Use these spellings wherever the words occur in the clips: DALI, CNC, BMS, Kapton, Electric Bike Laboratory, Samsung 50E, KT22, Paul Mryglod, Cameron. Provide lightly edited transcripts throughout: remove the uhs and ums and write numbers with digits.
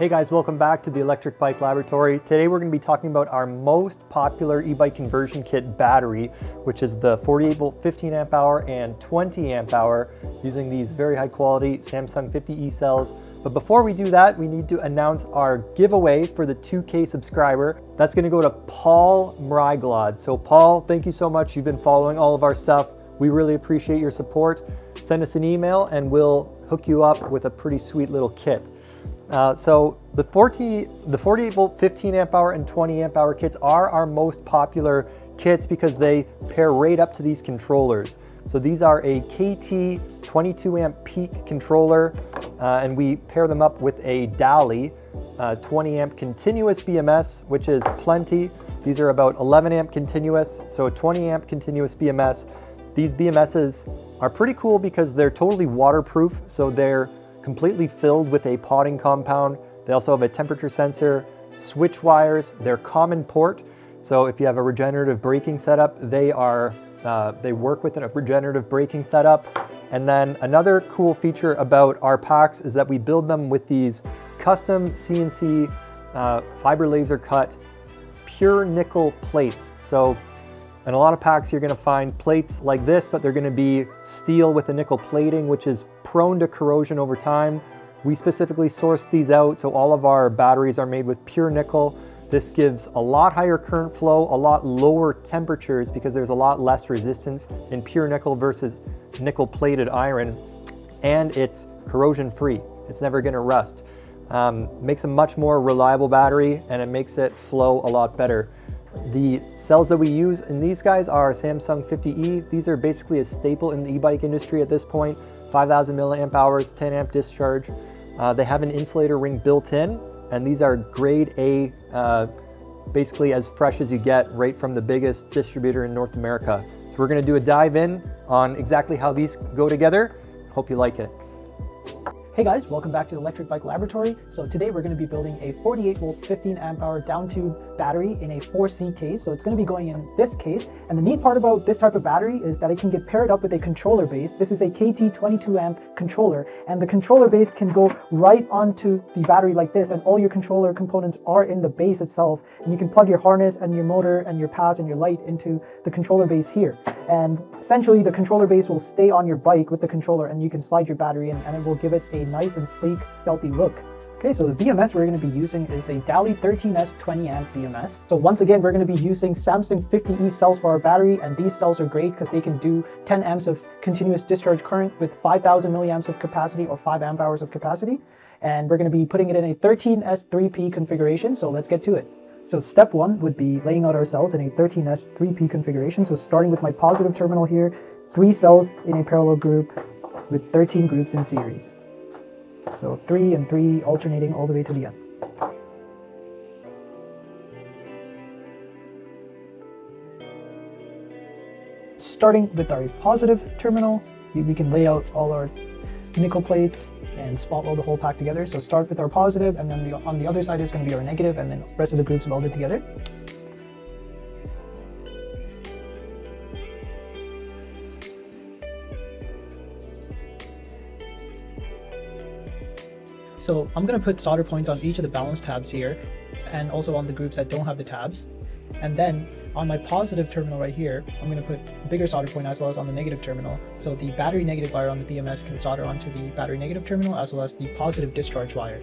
Hey guys, welcome back to the Electric Bike Laboratory. Today we're going to be talking about our most popular e-bike conversion kit battery, which is the 48 volt 15 amp hour and 20 amp hour using these very high quality Samsung 50E cells. But before we do that, we need to announce our giveaway for the 2K subscriber. That's going to go to Paul Mryglod. So Paul, thank you so much. You've been following all of our stuff. We really appreciate your support. Send us an email and we'll hook you up with a pretty sweet little kit. So the 48 volt 15 amp hour and 20 amp hour kits are our most popular kits because they pair right up to these controllers. So these are a KT22 amp peak controller, and we pair them up with a DALI 20 amp continuous BMS, which is plenty. These are about 11 amp continuous, so a 20 amp continuous BMS. These BMSs are pretty cool because they're totally waterproof, so they're completely filled with a potting compound. They also have a temperature sensor, switch wires, they're common port. So if you have a regenerative braking setup, they work with a regenerative braking setup. And then another cool feature about our packs is that we build them with these custom CNC fiber laser cut pure nickel plates. So in a lot of packs, you're gonna find plates like this, but they're gonna be steel with a nickel plating, which is prone to corrosion over time. We specifically sourced these out, so all of our batteries are made with pure nickel. This gives a lot higher current flow, a lot lower temperatures because there's a lot less resistance in pure nickel versus nickel plated iron, and it's corrosion free. It's never gonna rust. Makes a much more reliable battery and it makes it flow a lot better. The cells that we use in these guys are Samsung 50E. These are basically a staple in the e-bike industry at this point. 5,000 milliamp hours, 10 amp discharge. They have an insulator ring built in, and these are grade A, basically as fresh as you get right from the biggest distributor in North America. So we're gonna do a dive in on exactly how these go together. Hope you like it. Hey guys, welcome back to the Electric Bike Laboratory. So today we're gonna be building a 48 volt 15 amp hour down tube battery in a 4C case. So it's gonna be going in this case. And the neat part about this type of battery is that it can get paired up with a controller base. This is a KT22 amp controller, and the controller base can go right onto the battery like this, and all your controller components are in the base itself. And you can plug your harness and your motor and your pads and your light into the controller base here. And essentially the controller base will stay on your bike with the controller, and you can slide your battery in and it will give it a nice and sleek, stealthy look. Okay, so the BMS we're going to be using is a DALI 13S 20 amp BMS. So once again, we're going to be using Samsung 50E cells for our battery, and these cells are great because they can do 10 amps of continuous discharge current with 5,000 milliamps of capacity or 5 amp hours of capacity. And we're going to be putting it in a 13S 3P configuration, so let's get to it. So step one would be laying out our cells in a 13S 3P configuration. So starting with my positive terminal here, 3 cells in a parallel group with 13 groups in series. So 3 and 3 alternating all the way to the end. Starting with our positive terminal, we can lay out all our nickel plates and spot weld the whole pack together. So start with our positive, and then on the other side is going to be our negative, and then the rest of the groups welded together. So I'm going to put solder points on each of the balance tabs here, and also on the groups that don't have the tabs. And then on my positive terminal right here, I'm going to put a bigger solder point as well as on the negative terminal. So the battery negative wire on the BMS can solder onto the battery negative terminal as well as the positive discharge wire.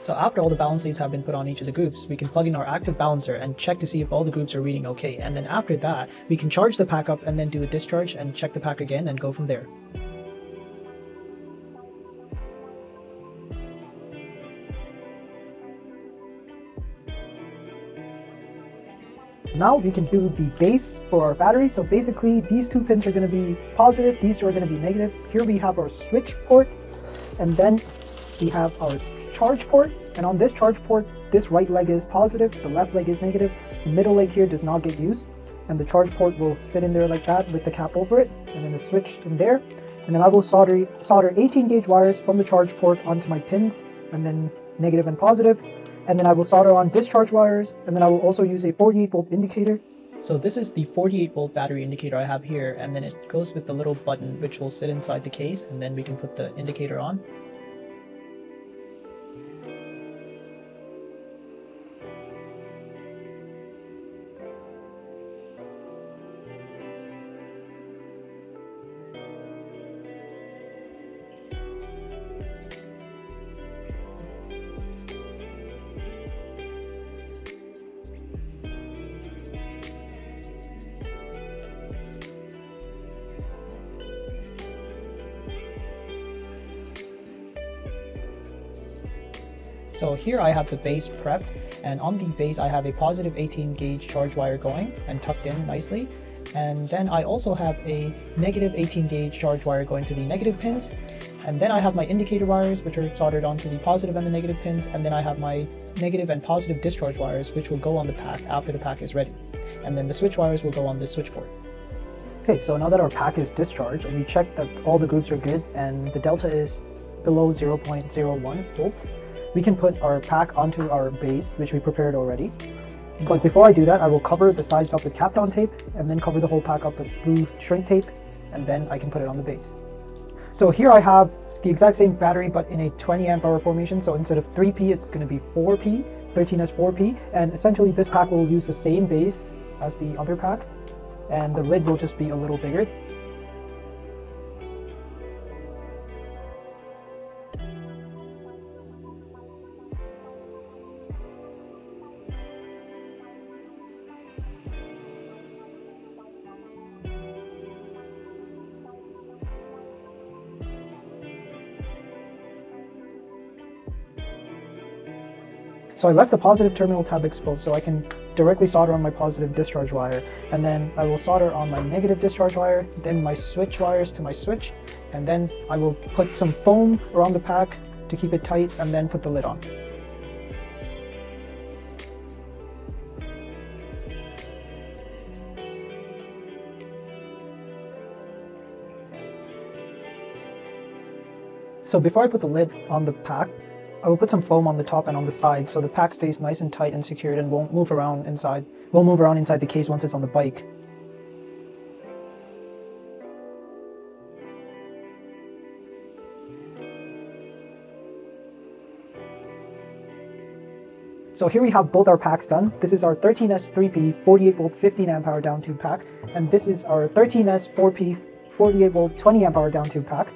So after all the balance leads have been put on each of the groups, we can plug in our active balancer and check to see if all the groups are reading okay. And then after that, we can charge the pack up and then do a discharge and check the pack again and go from there. Now we can do the base for our battery. So basically these two pins are going to be positive, these two are going to be negative. Here we have our switch port, and then we have our charge port, and on this charge port this right leg is positive, the left leg is negative. The middle leg here does not get used, and the charge port will sit in there like that with the cap over it, and then the switch in there. And then I will solder 18 gauge wires from the charge port onto my pins, and then negative and positive. And then I will solder on discharge wires, and then I will also use a 48 volt indicator. So this is the 48 volt battery indicator I have here, and then it goes with the little button which will sit inside the case, and then we can put the indicator on. So here I have the base prepped, and on the base I have a positive 18 gauge charge wire going and tucked in nicely. And then I also have a negative 18 gauge charge wire going to the negative pins. And then I have my indicator wires which are soldered onto the positive and the negative pins. And then I have my negative and positive discharge wires which will go on the pack after the pack is ready. And then the switch wires will go on this switch port. Okay, so now that our pack is discharged and we check that all the groups are good and the delta is below 0.01 volts, we can put our pack onto our base, which we prepared already. But before I do that, I will cover the sides up with Kapton tape, and then cover the whole pack up with blue shrink tape, and then I can put it on the base. So here I have the exact same battery, but in a 20 amp hour formation. So instead of 3P, it's going to be 4P, 13S 4P. And essentially this pack will use the same base as the other pack, and the lid will just be a little bigger. So I left the positive terminal tab exposed so I can directly solder on my positive discharge wire, and then I will solder on my negative discharge wire, then my switch wires to my switch, and then I will put some foam around the pack to keep it tight, and then put the lid on. So before I put the lid on the pack, I will put some foam on the top and on the side so the pack stays nice and tight and secured and won't move around inside the case once it's on the bike. So here we have both our packs done. This is our 13S 3P 48 volt 15 amp hour down tube pack, and this is our 13S 4P 48 volt 20 amp hour down tube pack.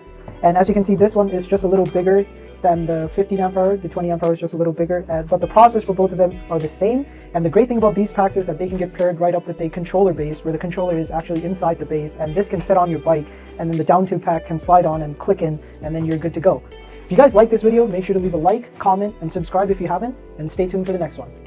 And as you can see, this one is just a little bigger than the 15 amp hour. The 20 amp hour is just a little bigger, but the process for both of them are the same. And the great thing about these packs is that they can get paired right up with a controller base, where the controller is actually inside the base, and this can sit on your bike, and then the down tube pack can slide on and click in, and then you're good to go. If you guys like this video, make sure to leave a like, comment, and subscribe if you haven't, and stay tuned for the next one.